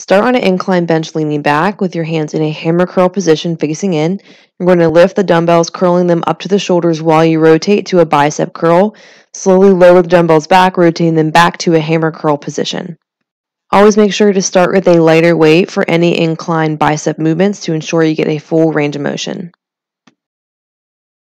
Start on an incline bench leaning back with your hands in a hammer curl position facing in. You're going to lift the dumbbells, curling them up to the shoulders while you rotate to a bicep curl. Slowly lower the dumbbells back, rotating them back to a hammer curl position. Always make sure to start with a lighter weight for any incline bicep movements to ensure you get a full range of motion.